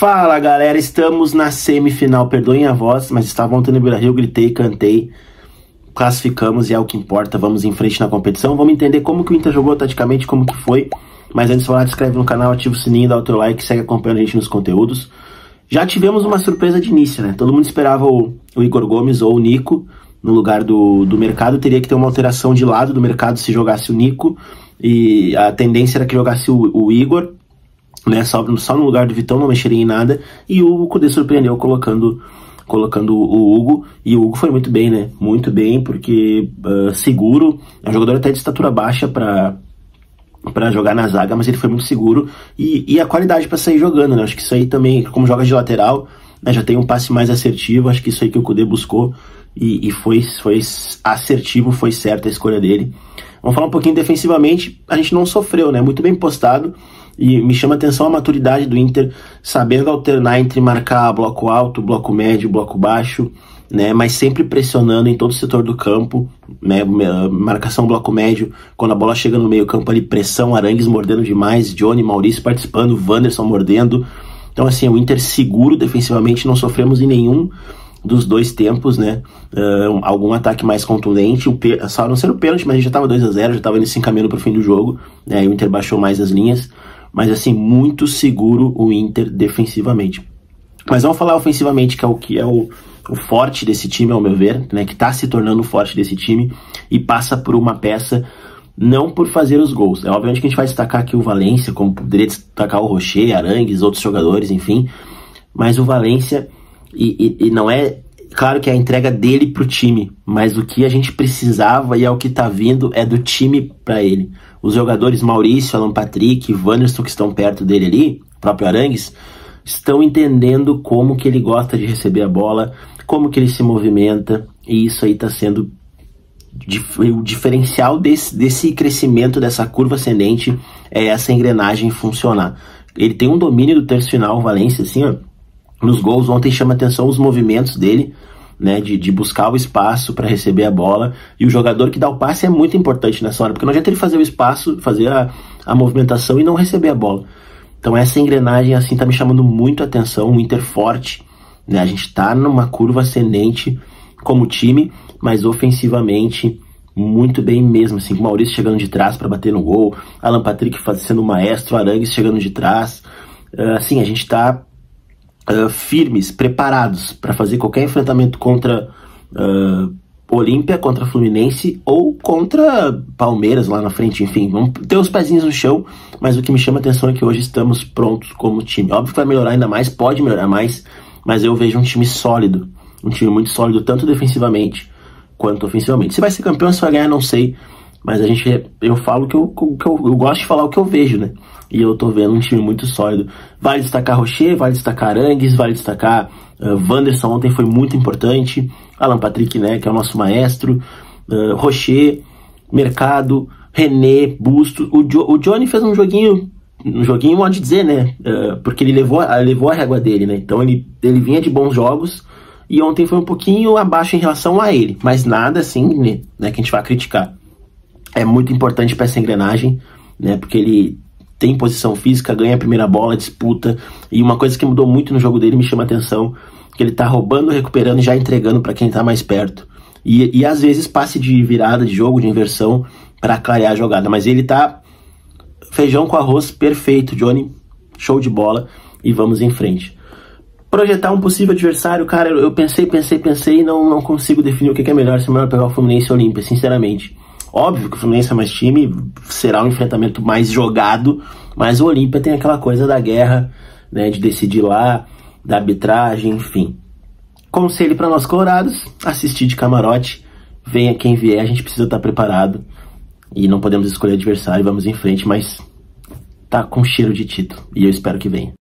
Fala galera, estamos na semifinal, perdoem a voz, mas estava ontem no Beira-Rio, gritei, cantei, classificamos e é o que importa, vamos em frente na competição, vamos entender como que o Inter jogou taticamente, como que foi, mas antes de falar, se inscreve no canal, ativa o sininho, dá o teu like, segue acompanhando a gente nos conteúdos. Já tivemos uma surpresa de início, né? Todo mundo esperava o Igor Gomes ou o Nico no lugar do Mercado, teria que ter uma alteração de lado do Mercado se jogasse o Nico, e a tendência era que jogasse o Igor, né, só no lugar do Vitão, não mexeria em nada. E o Kudê surpreendeu colocando o Hugo. E o Hugo foi muito bem, né? Muito bem, porque seguro. É um jogador até de estatura baixa para jogar na zaga, mas ele foi muito seguro. E a qualidade para sair jogando, né? Acho que isso aí também, como joga de lateral, né, já tem um passe mais assertivo. Acho que isso aí que o Kudê buscou. E foi assertivo, foi certa a escolha dele. Vamos falar um pouquinho defensivamente. A gente não sofreu, né? Muito bem postado. E me chama a atenção a maturidade do Inter, sabendo alternar entre marcar bloco alto, bloco médio, bloco baixo, né? Mas sempre pressionando em todo o setor do campo, né? Marcação bloco médio, quando a bola chega no meio campo ali, pressão, Aranguiz mordendo demais, Johnny Maurício participando, Wanderson mordendo. Então assim, o Inter seguro defensivamente, não sofremos em nenhum dos dois tempos, né? Algum ataque mais contundente, só não ser o pênalti, mas a gente já tava 2 a 0, já estava indo se encaminhando para o fim do jogo, né? E o Inter baixou mais as linhas, mas assim, muito seguro o Inter defensivamente. Mas vamos falar ofensivamente, que é o forte desse time, ao meu ver, né? Que está se tornando o forte desse time e passa por uma peça, não por fazer os gols. É obviamente que a gente vai destacar aqui o Valencia, como poderia destacar o Rochet, Aranguiz, outros jogadores, enfim, mas o Valencia... E não é... Claro que é a entrega dele pro time, mas o que a gente precisava e é o que tá vindo é do time para ele. Os jogadores Maurício, Alan Patrick, Wanderson, que estão perto dele ali, o próprio Arangues, estão entendendo como que ele gosta de receber a bola, como que ele se movimenta, e isso aí tá sendo o diferencial desse crescimento, dessa curva ascendente, é essa engrenagem funcionar. Ele tem um domínio do terço final, o Valencia, assim, ó. Nos gols ontem chama atenção os movimentos dele, né, de buscar o espaço para receber a bola, e o jogador que dá o passe é muito importante nessa hora, porque não adianta ele fazer o espaço, fazer a movimentação e não receber a bola. Então essa engrenagem assim tá me chamando muito a atenção, um Inter forte, né, a gente tá numa curva ascendente como time, mas ofensivamente muito bem mesmo, assim, o Maurício chegando de trás para bater no gol, Alan Patrick sendo o maestro, Arangues chegando de trás, assim, a gente tá firmes, preparados para fazer qualquer enfrentamento contra Olímpia, contra Fluminense ou contra Palmeiras lá na frente, enfim, vamos ter os pezinhos no chão, mas o que me chama a atenção é que hoje estamos prontos como time. Óbvio que vai melhorar ainda mais, pode melhorar mais, mas eu vejo um time sólido, um time muito sólido, tanto defensivamente quanto ofensivamente. Se vai ser campeão, se vai ganhar, não sei, mas eu falo que eu gosto de falar o que eu vejo, né? E eu tô vendo um time muito sólido. Vale destacar Rochet, vale destacar Arangues, vale destacar Wanderson, ontem foi muito importante. Alan Patrick, né, que é o nosso maestro. Rochet, Mercado, René, Busto. O Johnny fez um joguinho, pode dizer, né? Porque ele levou a régua dele, né? Então ele vinha de bons jogos. E ontem foi um pouquinho abaixo em relação a ele. Mas nada assim, né, que a gente vai criticar. É muito importante para essa engrenagem, né? Porque ele tem posição física, ganha a primeira bola, disputa. E uma coisa que mudou muito no jogo dele, me chama a atenção, que ele tá roubando, recuperando e já entregando para quem tá mais perto. E às vezes passe de virada de jogo, de inversão, para clarear a jogada. Mas ele tá feijão com arroz perfeito, Johnny. Show de bola. E vamos em frente. Projetar um possível adversário, cara, eu pensei e não consigo definir o que é melhor, se é melhor pegar o Fluminense ou o Olímpia, sinceramente. Óbvio que o Fluminense é mais time, será um enfrentamento mais jogado, mas o Olímpia tem aquela coisa da guerra, né, de decidir lá, da arbitragem, enfim. Conselho para nós colorados, assistir de camarote, venha quem vier, a gente precisa estar preparado e não podemos escolher adversário, vamos em frente, mas tá com cheiro de título e eu espero que venha.